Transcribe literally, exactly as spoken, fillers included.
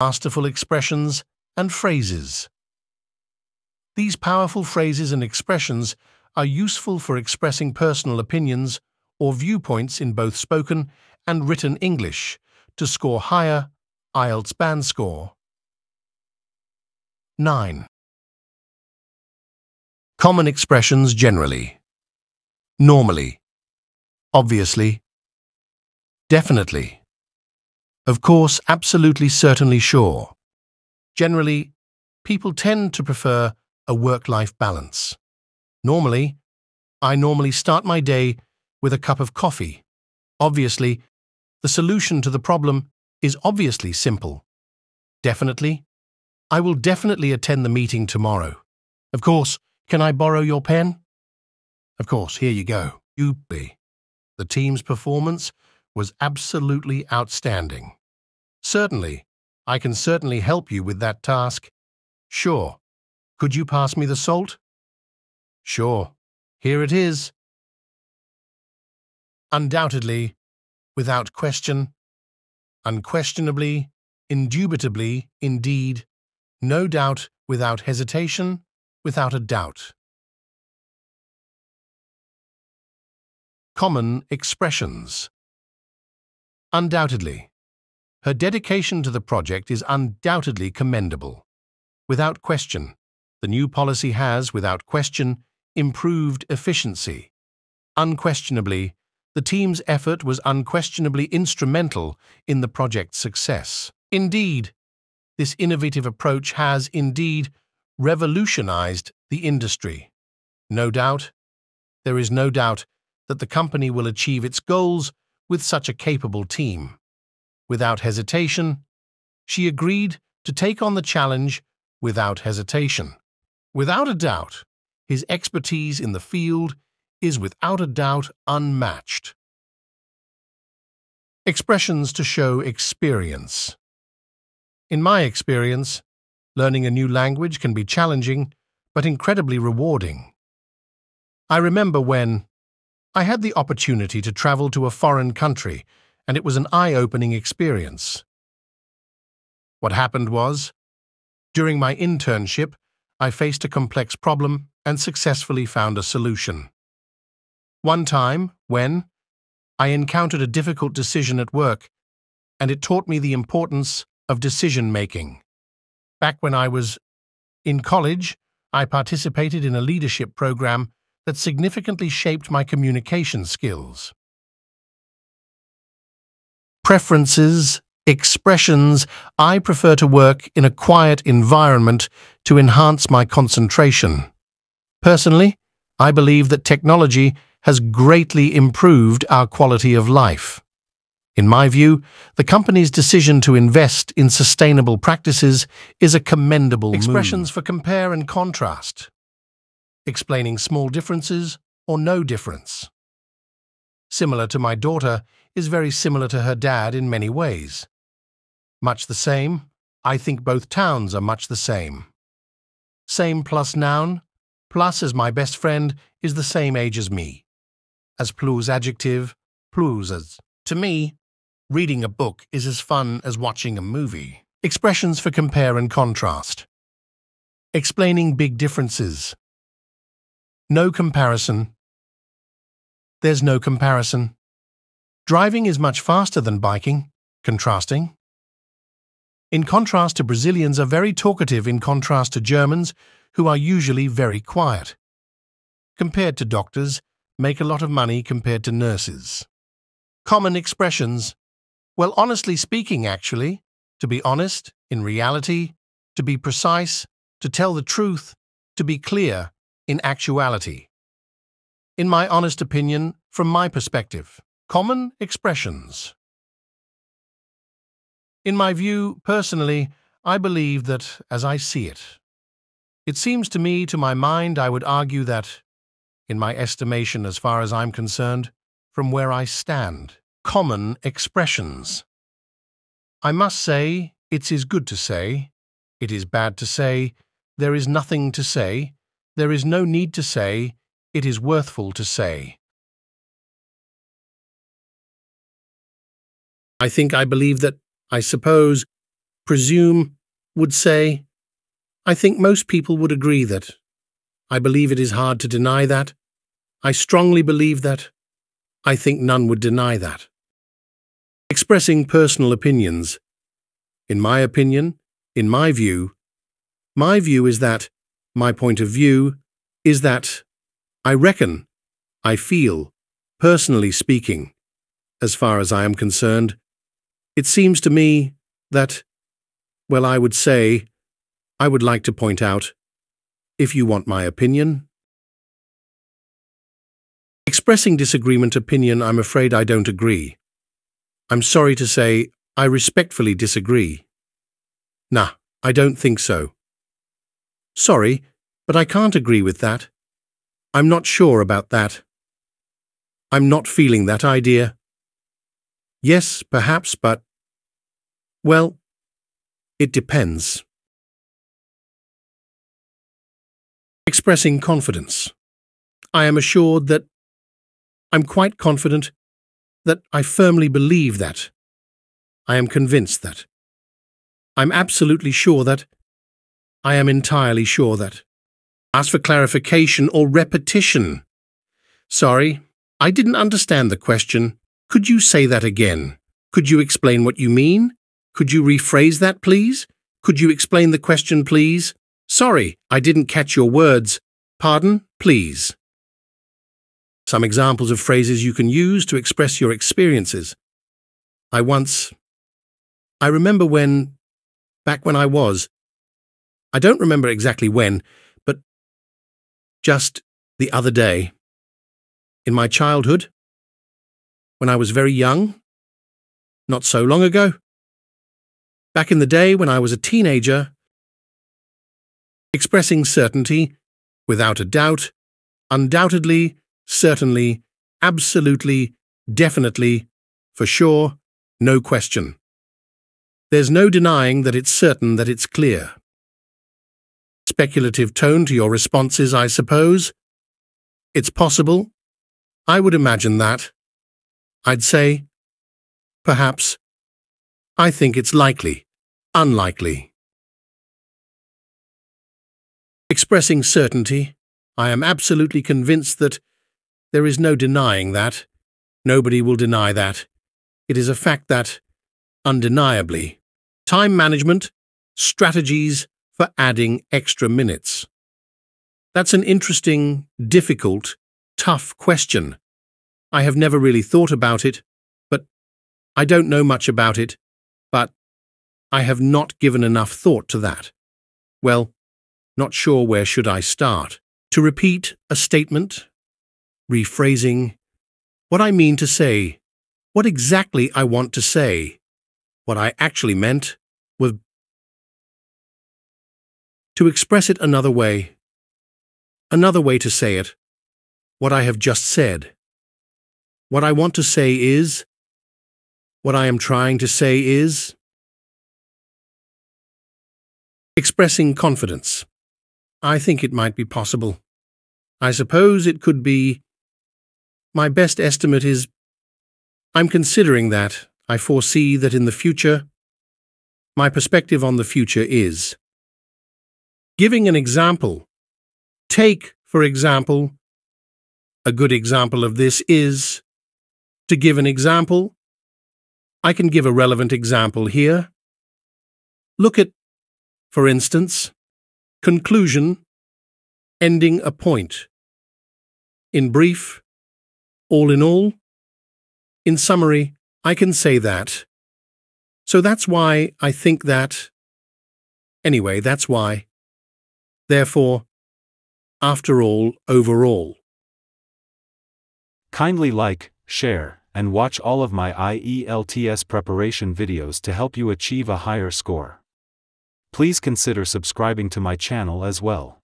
masterful expressions, and phrases. These powerful phrases and expressions are useful for expressing personal opinions or viewpoints in both spoken and written English to score higher I E L T S band score. nine. Common expressions generally. Normally. Obviously. Definitely. Of course, absolutely, certainly, sure. Generally, people tend to prefer a work-life balance. Normally, I normally start my day with a cup of coffee. Obviously, the solution to the problem is obviously simple. Definitely, I will definitely attend the meeting tomorrow. Of course, can I borrow your pen? Of course, here you go. Youppi. The team's performance was absolutely outstanding. Certainly, I can certainly help you with that task. Sure. Could you pass me the salt? Sure. Here it is. Undoubtedly, without question, unquestionably, indubitably, indeed, no doubt, without hesitation, without a doubt. Common expressions. Undoubtedly. Her dedication to the project is undoubtedly commendable. Without question, the new policy has, without question, improved efficiency. Unquestionably, the team's effort was unquestionably instrumental in the project's success. Indeed, this innovative approach has, indeed, revolutionized the industry. No doubt, there is no doubt that the company will achieve its goals with such a capable team. Without hesitation, she agreed to take on the challenge without hesitation. Without a doubt, his expertise in the field is without a doubt unmatched. Expressions to show experience. In my experience, learning a new language can be challenging but incredibly rewarding. I remember when I had the opportunity to travel to a foreign country, and it was an eye-opening experience. What happened was, during my internship, I faced a complex problem and successfully found a solution. One time, when I encountered a difficult decision at work, and it taught me the importance of decision-making. Back when I was in college, I participated in a leadership program that significantly shaped my communication skills. Preferences, expressions. I prefer to work in a quiet environment to enhance my concentration. Personally, I believe that technology has greatly improved our quality of life. In my view, the company's decision to invest in sustainable practices is a commendable move. Expressions for compare and contrast. Explaining small differences or no difference. Similar to my daughter is very similar to her dad in many ways. Much the same. I think both towns are much the same. Same plus noun. Plus, as my best friend is the same age as me. As plus adjective, plus as. To me, reading a book is as fun as watching a movie. Expressions for compare and contrast. Explaining big differences. No comparison. There's no comparison. Driving is much faster than biking. Contrasting. In contrast to Brazilians are very talkative in contrast to Germans, who are usually very quiet. Compared to doctors, make a lot of money compared to nurses. Common expressions. Well, honestly speaking, actually, to be honest, in reality, to be precise, to tell the truth, to be clear, in actuality. In my honest opinion, from my perspective, common expressions. In my view, personally, I believe that, as I see it, it seems to me, to my mind, I would argue that, in my estimation as far as I'm concerned, from where I stand, common expressions. I must say, it is good to say, it is bad to say, there is nothing to say, there is no need to say, it is worthful to say. I think I believe that, I suppose, presume, would say? I think most people would agree that. I believe it is hard to deny that. I strongly believe that. I think none would deny that. Expressing personal opinions. In my opinion, in my view, my view is that, my point of view, is that, I reckon, I feel, personally speaking, as far as I am concerned, it seems to me that, well, I would say, I would like to point out, if you want my opinion. Expressing disagreement opinion, I'm afraid I don't agree. I'm sorry to say, I respectfully disagree. Nah, I don't think so. Sorry, but I can't agree with that. I'm not sure about that. I'm not feeling that idea. Yes, perhaps, but, well, it depends. Expressing confidence. I am assured that, I'm quite confident that I firmly believe that, I am convinced that, I'm absolutely sure that, I am entirely sure that. Ask for clarification or repetition. Sorry, I didn't understand the question. Could you say that again? Could you explain what you mean? Could you rephrase that, please? Could you explain the question, please? Sorry, I didn't catch your words. Pardon, please. Some examples of phrases you can use to express your experiences. I once... I remember when... Back when I was... I don't remember exactly when, but... Just the other day. In my childhood... When I was very young, not so long ago, back in the day when I was a teenager, expressing certainty, without a doubt, undoubtedly, certainly, absolutely, definitely, for sure, no question. There's no denying that it's certain that it's clear. Speculative tone to your responses, I suppose. It's possible. I would imagine that. I'd say, perhaps, I think it's likely, unlikely. Expressing certainty, I am absolutely convinced that there is no denying that, nobody will deny that, it is a fact that, undeniably, time management, strategies for adding extra minutes. That's an interesting, difficult, tough question. I have never really thought about it, but I don't know much about it, but I have not given enough thought to that. Well, not sure where should I start. To repeat a statement, rephrasing, what I mean to say, what exactly I want to say, what I actually meant, was to express it another way, another way to say it, what I have just said. What I want to say is, what I am trying to say is. Expressing confidence. I think it might be possible. I suppose it could be. My best estimate is, I'm considering that. I foresee that in the future. My perspective on the future is. Giving an example. Take, for example, a good example of this is. To give an example, I can give a relevant example here. Look at, for instance, conclusion, ending a point. In brief, all in all, in summary, I can say that. So that's why I think that. Anyway, that's why. Therefore, after all, overall. Kindly like, share, and watch all of my I E L T S preparation videos to help you achieve a higher score. Please consider subscribing to my channel as well.